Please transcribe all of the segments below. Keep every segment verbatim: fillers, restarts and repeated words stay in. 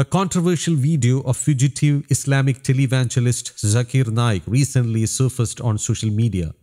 A controversial video of fugitive Islamic televangelist Zakir Naik recently surfaced on social media.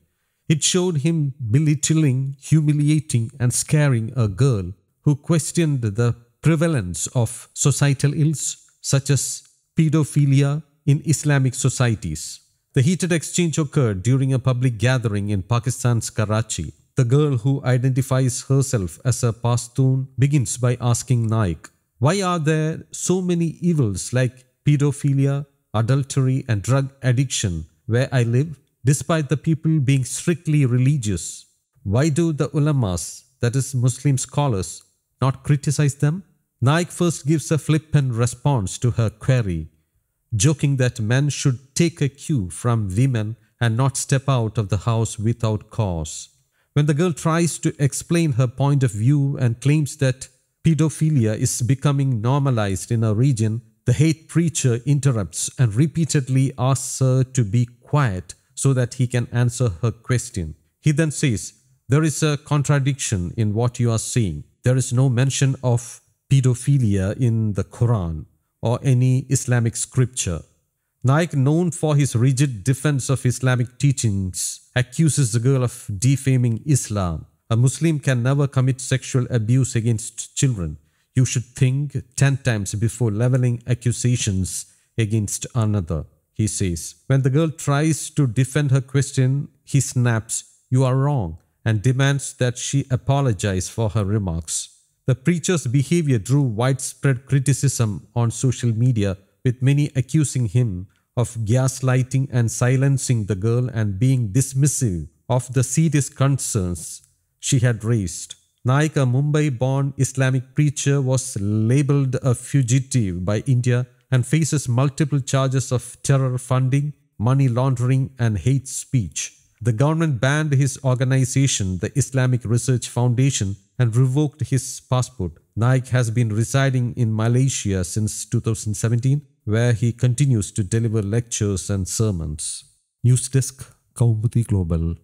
It showed him belittling, humiliating and scaring a girl who questioned the prevalence of societal ills such as pedophilia in Islamic societies. The heated exchange occurred during a public gathering in Pakistan's Karachi. The girl, who identifies herself as a Pashtun, begins by asking Naik, "Why are there so many evils like pedophilia, adultery and drug addiction where I live, despite the people being strictly religious? Why do the ulemas, that is Muslim scholars, not criticize them?" Naik first gives a flippant response to her query, joking that men should take a cue from women and not step out of the house without cause. When the girl tries to explain her point of view and claims that pedophilia is becoming normalized in our region, the hate preacher interrupts and repeatedly asks her to be quiet so that he can answer her question. He then says, "There is a contradiction in what you are saying. There is no mention of pedophilia in the Quran or any Islamic scripture." Naik, known for his rigid defense of Islamic teachings, accuses the girl of defaming Islam. "A Muslim can never commit sexual abuse against children. You should think ten times before leveling accusations against another," he says. When the girl tries to defend her question, he snaps, "You are wrong," and demands that she apologize for her remarks. The preacher's behavior drew widespread criticism on social media, with many accusing him of gaslighting and silencing the girl and being dismissive of the serious concerns she had raised. Naik, a Mumbai-born Islamic preacher, was labeled a fugitive by India and faces multiple charges of terror funding, money laundering and hate speech. The government banned his organization, the Islamic Research Foundation, and revoked his passport. Naik has been residing in Malaysia since two thousand seventeen, where he continues to deliver lectures and sermons. News Desk, Kaumudy Global.